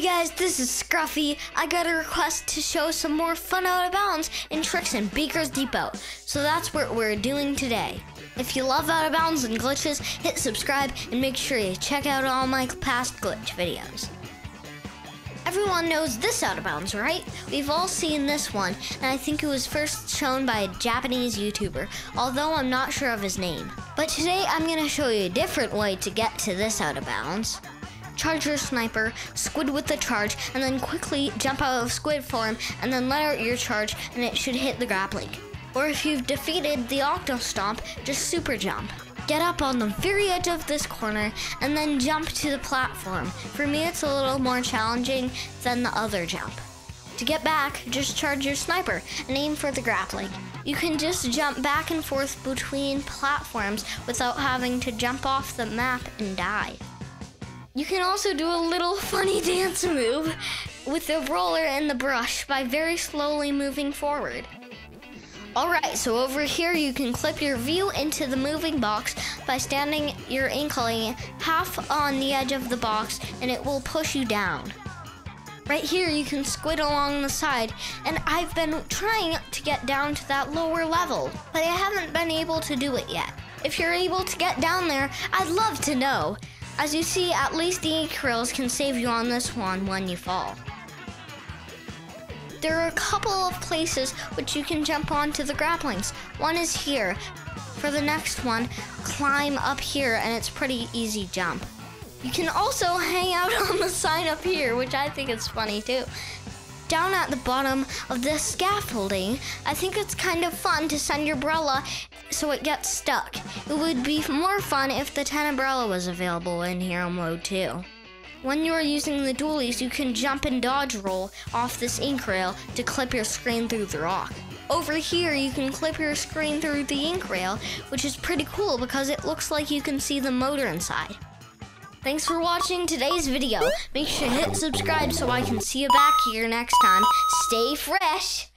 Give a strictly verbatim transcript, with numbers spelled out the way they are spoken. Hey guys, this is Scruffy. I got a request to show some more fun out of bounds and tricks in Beaker's Depot. So that's what we're doing today. If you love out of bounds and glitches, hit subscribe and make sure you check out all my past glitch videos. Everyone knows this out of bounds, right? We've all seen this one, and I think it was first shown by a Japanese YouTuber, although I'm not sure of his name. But today I'm gonna show you a different way to get to this out of bounds. Charge your sniper, squid with the charge, and then quickly jump out of squid form and then let out your charge and it should hit the grappling. Or if you've defeated the Octostomp, just super jump. Get up on the very edge of this corner and then jump to the platform. For me, it's a little more challenging than the other jump. To get back, just charge your sniper and aim for the grappling. You can just jump back and forth between platforms without having to jump off the map and die. You can also do a little funny dance move with the roller and the brush by very slowly moving forward. Alright, so over here you can clip your view into the moving box by standing your inkling half on the edge of the box and it will push you down. Right here you can squid along the side, and I've been trying to get down to that lower level, but I haven't been able to do it yet. If you're able to get down there, I'd love to know. As you see, at least the ink rails can save you on this one when you fall. There are a couple of places which you can jump onto the grapplings. One is here. For the next one, climb up here and it's pretty easy jump. You can also hang out on the sign up here, which I think is funny too. Down at the bottom of this scaffolding, I think it's kind of fun to send your umbrella so it gets stuck. It would be more fun if the ten umbrella was available in hero mode too. When you are using the dualies, you can jump and dodge roll off this ink rail to clip your screen through the rock. Over here, you can clip your screen through the ink rail, which is pretty cool because it looks like you can see the motor inside. Thanks for watching today's video. Make sure to hit subscribe so I can see you back here next time. Stay fresh!